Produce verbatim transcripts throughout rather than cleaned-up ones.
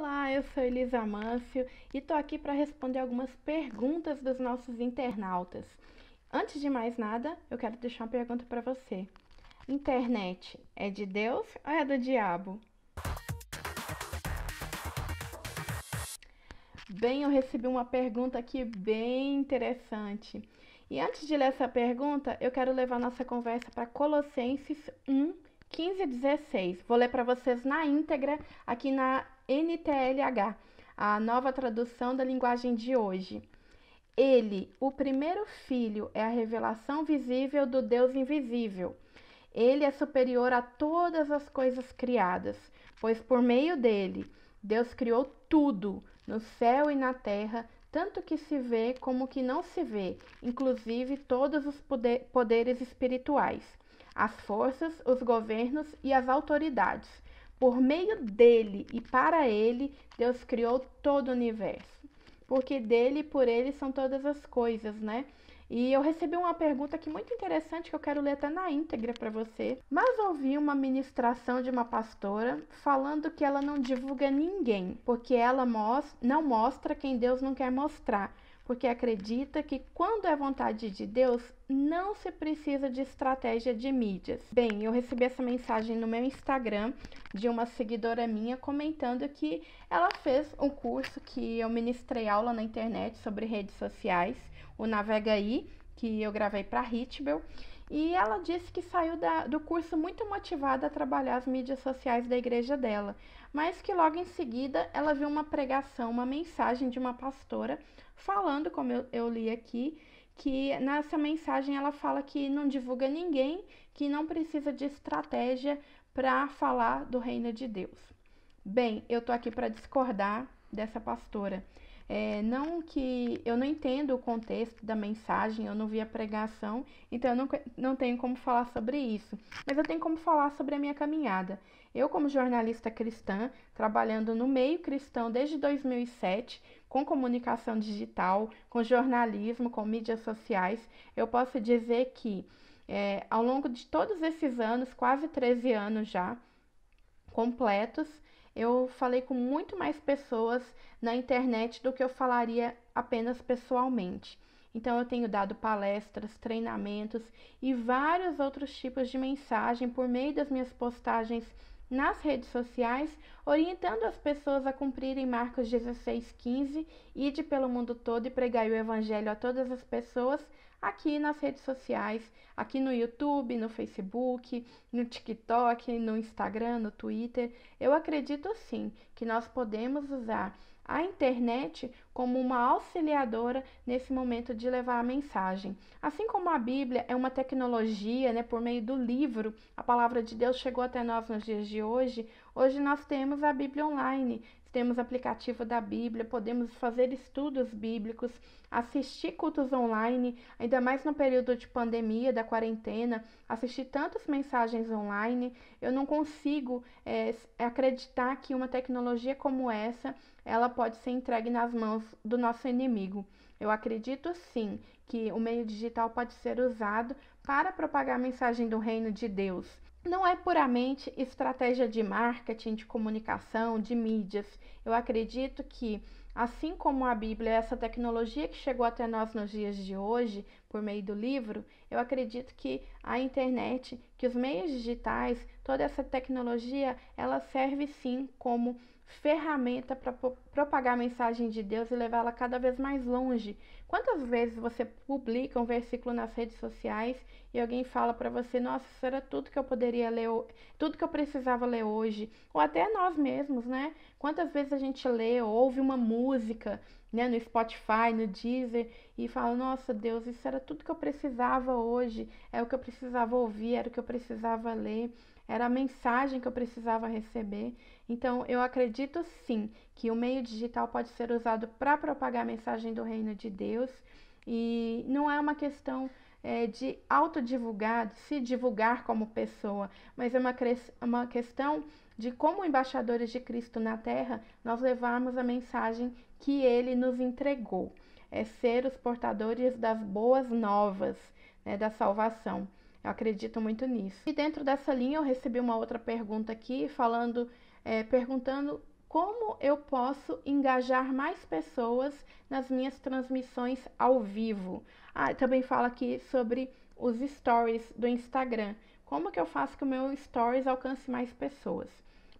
Olá, eu sou Elis Amâncio e tô aqui para responder algumas perguntas dos nossos internautas. Antes de mais nada, eu quero deixar uma pergunta para você. Internet é de Deus ou é do diabo? Bem, eu recebi uma pergunta aqui bem interessante. E antes de ler essa pergunta, eu quero levar nossa conversa para Colossenses um, quinze e dezesseis. Vou ler para vocês na íntegra aqui na N T L H, a nova tradução da linguagem de hoje. Ele, o primeiro filho, é a revelação visível do Deus invisível. Ele é superior a todas as coisas criadas, pois por meio dele, Deus criou tudo, no céu e na terra, tanto que se vê como que não se vê, inclusive todos os poderes espirituais, as forças, os governos e as autoridades. Por meio dele e para ele, Deus criou todo o universo. Porque dele e por ele são todas as coisas, né? E eu recebi uma pergunta aqui muito interessante que eu quero ler até na íntegra para você. Mas ouvi uma ministração de uma pastora falando que ela não divulga ninguém, porque ela não mostra quem Deus não quer mostrar. Porque acredita que quando é vontade de Deus, não se precisa de estratégia de mídias. Bem, eu recebi essa mensagem no meu Instagram de uma seguidora minha comentando que ela fez um curso que eu ministrei aula na internet sobre redes sociais, o Navega Aí, que eu gravei para a Hitbel, e ela disse que saiu da, do curso muito motivada a trabalhar as mídias sociais da igreja dela, mas que logo em seguida ela viu uma pregação, uma mensagem de uma pastora falando, como eu, eu li aqui, que nessa mensagem ela fala que não divulga ninguém, que não precisa de estratégia para falar do reino de Deus. Bem, eu tô aqui para discordar dessa pastora. É, não que eu não entendo o contexto da mensagem, eu não vi a pregação, então eu não, não tenho como falar sobre isso. Mas eu tenho como falar sobre a minha caminhada. Eu, como jornalista cristã, trabalhando no meio cristão desde dois mil e sete, com comunicação digital, com jornalismo, com mídias sociais, eu posso dizer que é, ao longo de todos esses anos, quase treze anos já, completos, eu falei com muito mais pessoas na internet do que eu falaria apenas pessoalmente. Então, eu tenho dado palestras, treinamentos e vários outros tipos de mensagem por meio das minhas postagens nas redes sociais, orientando as pessoas a cumprirem Marcos dezesseis, quinze, ide pelo mundo todo e pregai o evangelho a todas as pessoas, aqui nas redes sociais, aqui no YouTube, no Facebook, no TikTok, no Instagram, no Twitter. Eu acredito sim que nós podemos usar a internet como uma auxiliadora nesse momento de levar a mensagem. Assim como a Bíblia é uma tecnologia, né, por meio do livro, a palavra de Deus chegou até nós nos dias de hoje, hoje nós temos a Bíblia online. Temos aplicativo da Bíblia, podemos fazer estudos bíblicos, assistir cultos online, ainda mais no período de pandemia, da quarentena, assistir tantas mensagens online. Eu não consigo é, acreditar que uma tecnologia como essa, ela pode ser entregue nas mãos do nosso inimigo. Eu acredito sim que o meio digital pode ser usado para propagar a mensagem do reino de Deus. Não é puramente estratégia de marketing, de comunicação, de mídias. Eu acredito que, assim como a Bíblia é essa tecnologia que chegou até nós nos dias de hoje, por meio do livro, eu acredito que a internet, que os meios digitais, toda essa tecnologia, ela serve sim como ferramenta para propagar a mensagem de Deus e levá-la cada vez mais longe. Quantas vezes você publica um versículo nas redes sociais e alguém fala para você, nossa, isso era tudo que eu poderia ler, tudo que eu precisava ler hoje, ou até nós mesmos, né? Quantas vezes a gente lê, ouve uma música, né, no Spotify, no Deezer, e fala, nossa, Deus, isso era tudo que eu precisava hoje, é o que eu precisava ouvir, era o que eu precisava ler, era a mensagem que eu precisava receber. Então, eu acredito sim que o meio digital pode ser usado para propagar a mensagem do reino de Deus, e não é uma questão é, de autodivulgar, de se divulgar como pessoa, mas é uma, uma questão de como embaixadores de Cristo na Terra, nós levarmos a mensagem que Ele nos entregou, é ser os portadores das boas novas, né, da salvação. Eu acredito muito nisso. E dentro dessa linha eu recebi uma outra pergunta aqui, falando, é, perguntando como eu posso engajar mais pessoas nas minhas transmissões ao vivo. Ah, também fala aqui sobre os stories do Instagram. Como que eu faço que o meu stories alcance mais pessoas?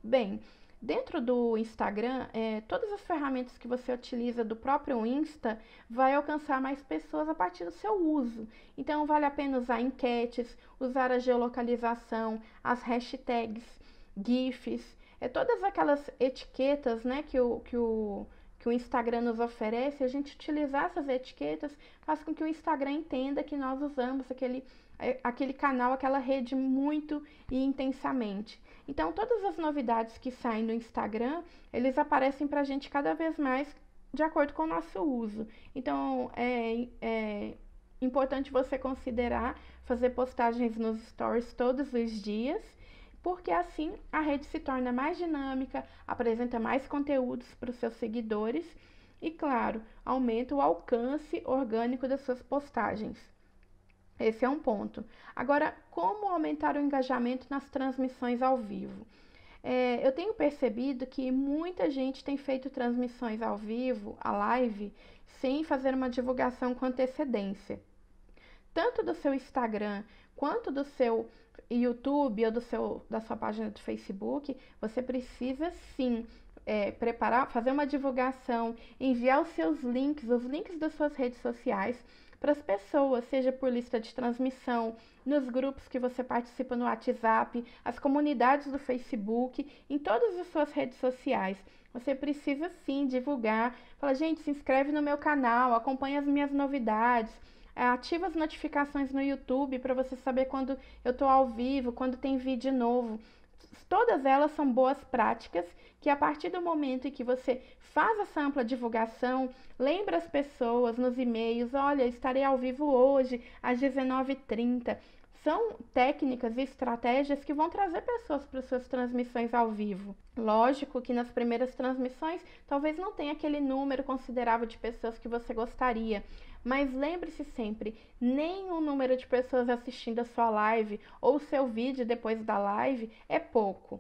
Bem, dentro do Instagram, é, todas as ferramentas que você utiliza do próprio Insta vai alcançar mais pessoas a partir do seu uso. Então, vale a pena usar enquetes, usar a geolocalização, as hashtags, GIFs, é, todas aquelas etiquetas, né, que o, que, o, que o Instagram nos oferece. A gente utilizar essas etiquetas faz com que o Instagram entenda que nós usamos aquele, aquele canal, aquela rede muito e intensamente. Então, todas as novidades que saem do Instagram, eles aparecem para a gente cada vez mais de acordo com o nosso uso. Então, é, é importante você considerar fazer postagens nos stories todos os dias, porque assim a rede se torna mais dinâmica, apresenta mais conteúdos para os seus seguidores e, claro, aumenta o alcance orgânico das suas postagens. Esse é um ponto. Agora, como aumentar o engajamento nas transmissões ao vivo? É, eu tenho percebido que muita gente tem feito transmissões ao vivo, a live, sem fazer uma divulgação com antecedência. Tanto do seu Instagram, quanto do seu YouTube ou do seu, da sua página do Facebook, você precisa sim É, preparar, fazer uma divulgação, enviar os seus links, os links das suas redes sociais para as pessoas, seja por lista de transmissão, nos grupos que você participa no WhatsApp, as comunidades do Facebook, em todas as suas redes sociais. Você precisa sim divulgar, fala, gente, se inscreve no meu canal, acompanha as minhas novidades, ativa as notificações no YouTube para você saber quando eu estou ao vivo, quando tem vídeo novo. Todas elas são boas práticas que, a partir do momento em que você faz essa ampla divulgação, lembra as pessoas nos e-mails, olha, estarei ao vivo hoje às dezenove e trinta. São técnicas e estratégias que vão trazer pessoas para suas transmissões ao vivo. Lógico que nas primeiras transmissões, talvez não tenha aquele número considerável de pessoas que você gostaria. Mas lembre-se sempre, nem o número de pessoas assistindo a sua live ou o seu vídeo depois da live é pouco.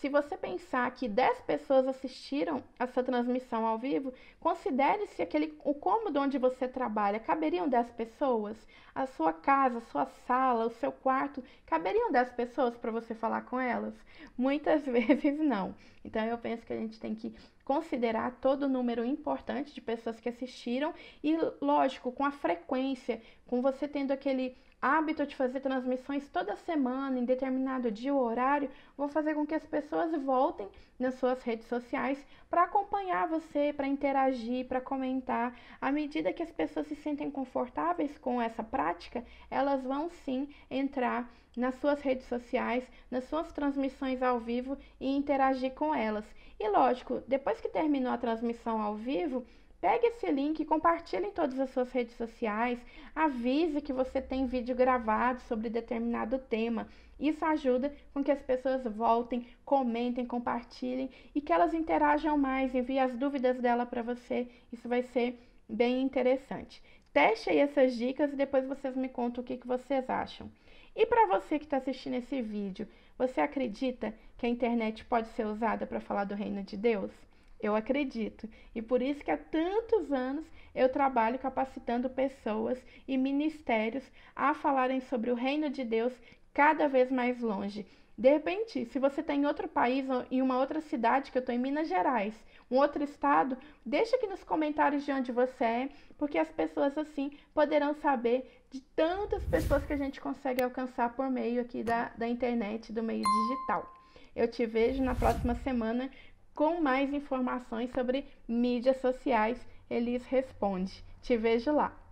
Se você pensar que dez pessoas assistiram a sua transmissão ao vivo, considere-se aquele, o cômodo onde você trabalha, caberiam dez pessoas? A sua casa, a sua sala, o seu quarto, caberiam dez pessoas para você falar com elas? Muitas vezes não. Então, eu penso que a gente tem que considerar todo o número importante de pessoas que assistiram e, lógico, com a frequência, com você tendo aquele hábito de fazer transmissões toda semana, em determinado dia ou horário, vão fazer com que as pessoas voltem nas suas redes sociais para acompanhar você, para interagir, para comentar. À medida que as pessoas se sentem confortáveis com essa prática, elas vão sim entrar nas suas redes sociais, nas suas transmissões ao vivo e interagir com elas. E lógico, depois que terminou a transmissão ao vivo, pegue esse link, compartilhe em todas as suas redes sociais, avise que você tem vídeo gravado sobre determinado tema. Isso ajuda com que as pessoas voltem, comentem, compartilhem e que elas interajam mais, enviem as dúvidas dela para você. Isso vai ser bem interessante. Teste aí essas dicas e depois vocês me contam o que, que vocês acham. E para você que está assistindo esse vídeo, você acredita que a internet pode ser usada para falar do reino de Deus? Eu acredito, e por isso que há tantos anos eu trabalho capacitando pessoas e ministérios a falarem sobre o reino de Deus cada vez mais longe. De repente, se você está em outro país ou em uma outra cidade, que eu estou em Minas Gerais, um outro estado, deixa aqui nos comentários de onde você é, porque as pessoas assim poderão saber de tantas pessoas que a gente consegue alcançar por meio aqui da, da internet, do meio digital. Eu te vejo na próxima semana com mais informações sobre mídias sociais. Elis Responde. Te vejo lá!